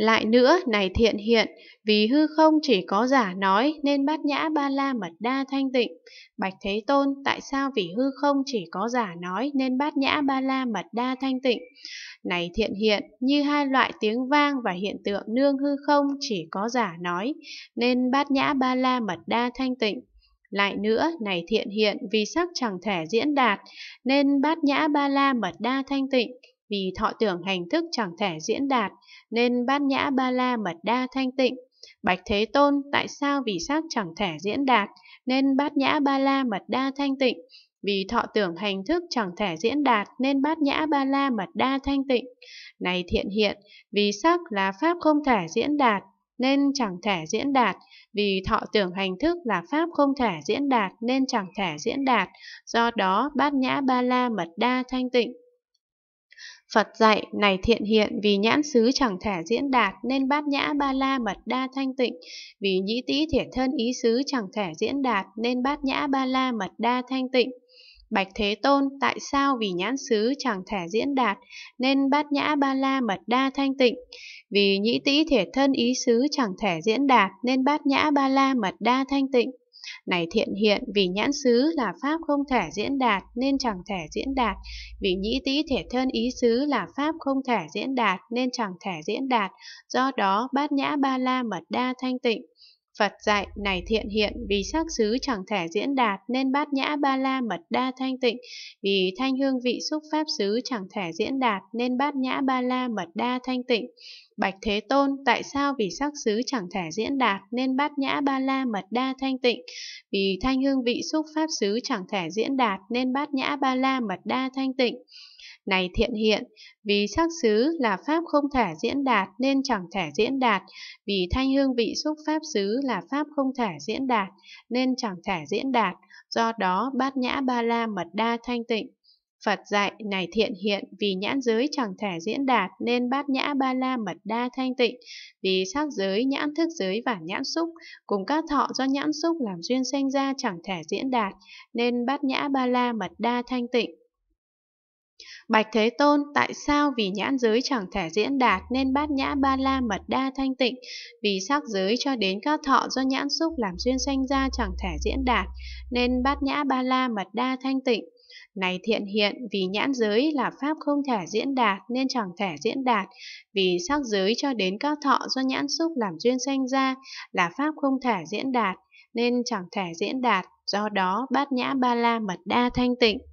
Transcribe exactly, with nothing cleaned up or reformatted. Lại nữa, này thiện hiện, vì hư không chỉ có giả nói nên bát nhã ba la mật đa thanh tịnh. Bạch Thế Tôn, tại sao vì hư không chỉ có giả nói nên bát nhã ba la mật đa thanh tịnh? Này thiện hiện, như hai loại tiếng vang và hiện tượng nương hư không chỉ có giả nói nên bát nhã ba la mật đa thanh tịnh. Lại nữa, này thiện hiện, vì sắc chẳng thể diễn đạt nên bát nhã ba la mật đa thanh tịnh. Vì thọ tưởng hành thức chẳng thể diễn đạt nên bát nhã ba la mật đa thanh tịnh. Bạch Thế Tôn, tại sao vì sắc chẳng thể diễn đạt nên bát nhã ba la mật đa thanh tịnh? Vì thọ tưởng hành thức chẳng thể diễn đạt nên bát nhã ba la mật đa thanh tịnh. Này thiện hiện, vì sắc là pháp không thể diễn đạt nên chẳng thể diễn đạt. Vì thọ tưởng hành thức là pháp không thể diễn đạt nên chẳng thể diễn đạt. Do đó bát nhã ba la mật đa thanh tịnh. Phật dạy, này thiện hiện, vì nhãn xứ chẳng thể diễn đạt nên bát nhã ba la mật đa thanh tịnh. Vì nhĩ tĩ thiệt thân ý xứ chẳng thể diễn đạt nên bát nhã ba la mật đa thanh tịnh. Bạch Thế Tôn, tại sao vì nhãn xứ chẳng thể diễn đạt nên bát nhã ba la mật đa thanh tịnh? Vì nhĩ tĩ thiệt thân ý xứ chẳng thể diễn đạt nên bát nhã ba la mật đa thanh tịnh. Này thiện hiện, vì nhãn xứ là pháp không thể diễn đạt nên chẳng thể diễn đạt. Vì nhĩ tĩ thể thân ý xứ là pháp không thể diễn đạt nên chẳng thể diễn đạt. Do đó bát nhã ba la mật đa thanh tịnh. Phật dạy, này thiện hiện, vì sắc xứ chẳng thể diễn đạt nên bát nhã ba la mật đa thanh tịnh. Vì thanh hương vị xúc pháp xứ chẳng thể diễn đạt nên bát nhã ba la mật đa thanh tịnh. Bạch Thế Tôn, tại sao vì sắc xứ chẳng thể diễn đạt nên bát nhã ba la mật đa thanh tịnh? Vì thanh hương vị xúc pháp xứ chẳng thể diễn đạt nên bát nhã ba la mật đa thanh tịnh. Này thiện hiện, vì sắc xứ là pháp không thể diễn đạt nên chẳng thể diễn đạt. Vì thanh hương vị xúc pháp xứ là pháp không thể diễn đạt nên chẳng thể diễn đạt. Do đó bát nhã ba la mật đa thanh tịnh. Phật dạy, này thiện hiện, vì nhãn giới chẳng thể diễn đạt nên bát nhã ba la mật đa thanh tịnh. Vì sắc giới, nhãn thức giới và nhãn xúc cùng các thọ do nhãn xúc làm duyên sanh ra chẳng thể diễn đạt nên bát nhã ba la mật đa thanh tịnh. Bạch Thế Tôn, tại sao vì nhãn giới chẳng thể diễn đạt nên bát nhã ba la mật đa thanh tịnh? Vì sắc giới cho đến các thọ do nhãn xúc làm duyên sanh ra chẳng thể diễn đạt nên bát nhã ba la mật đa thanh tịnh. Này thiện hiện, vì nhãn giới là pháp không thể diễn đạt nên chẳng thể diễn đạt. Vì sắc giới cho đến các thọ do nhãn xúc làm duyên sanh ra là pháp không thể diễn đạt nên chẳng thể diễn đạt. Do đó bát nhã ba la mật đa thanh tịnh.